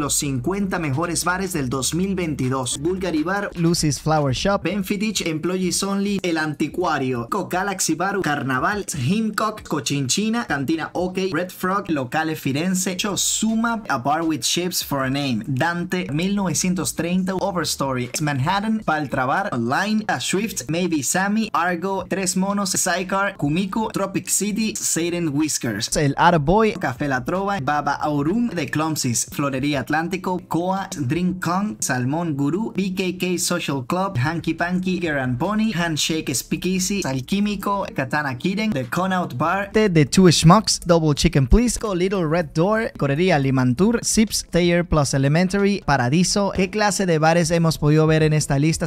Los 50 mejores bares del 2022. Bulgaribar, Lucy's Flower Shop, Benfiddich, Employees Only, El Anticuario, Galaxy Bar, Carnaval, Himcock, Cochinchina, Cantina Ok, Red Frog, Locale Firenze, Zuma, A Bar with Ships for a Name, Dante 1930, Overstory, Manhattan, Paltra Bar, Line, A Swift, Maybe Sammy, Argo, Tres Monos, Sycar, Kumiko, Tropic City, Satan Whiskers, El Arab Boy, Café La Trova, Baba Aurum, The Clumsys, Florería Atlántico, Coa, Drink Kong, Salmón Guru, BKK Social Club, Hanky Panky, Girl and Pony, Handshake Speakeasy, Alquímico, Katana Kiren, The Conout Bar, The Two Schmucks, Double Chicken Please, Little Red Door, Correría Limantur, Sips, Tayer Plus Elementary, Paradiso. ¿Qué clase de bares hemos podido ver en esta lista?